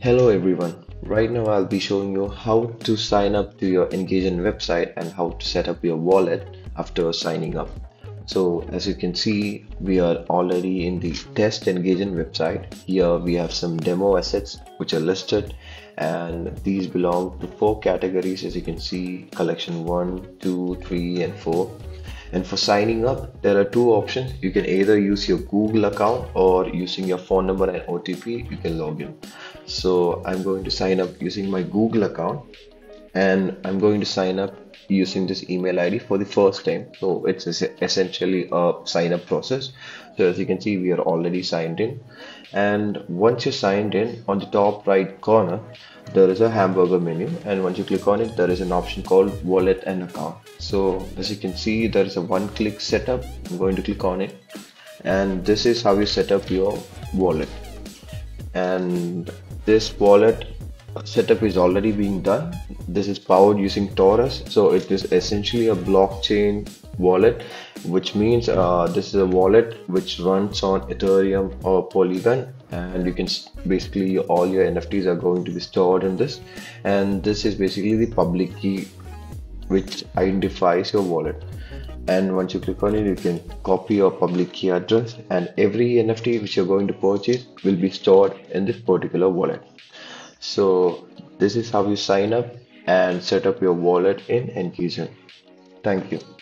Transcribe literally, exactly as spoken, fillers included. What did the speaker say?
Hello everyone, right now I'll be showing you how to sign up to your ngageN website and how to set up your wallet after signing up. So as you can see, we are already in the test ngageN website. Here we have some demo assets which are listed, and these belong to four categories, as you can see, collection one, two, three and four. And for signing up, there are two options. You can either use your Google account or using your phone number and O T P, you can log in. So I'm going to sign up using my Google account, and I'm going to sign up using this email I D for the first time. So it's essentially a sign up process. So as you can see, we are already signed in. And once you're signed in, on the top right corner, there is a hamburger menu, and once you click on it, there is an option called wallet and account. So as you can see, there is a one click setup. I'm going to click on it, and this is how you set up your wallet. And this wallet setup is already being done. This is powered using Torus, so it is essentially a blockchain wallet, which means uh, this is a wallet which runs on Ethereum or Polygon, and you can basically all your N F Ts are going to be stored in this, and this is basically the public key which identifies your wallet. And once you click on it, you can copy your public key address, and every N F T which you're going to purchase will be stored in this particular wallet. So this is how you sign up and set up your wallet in ngageN. Thank you.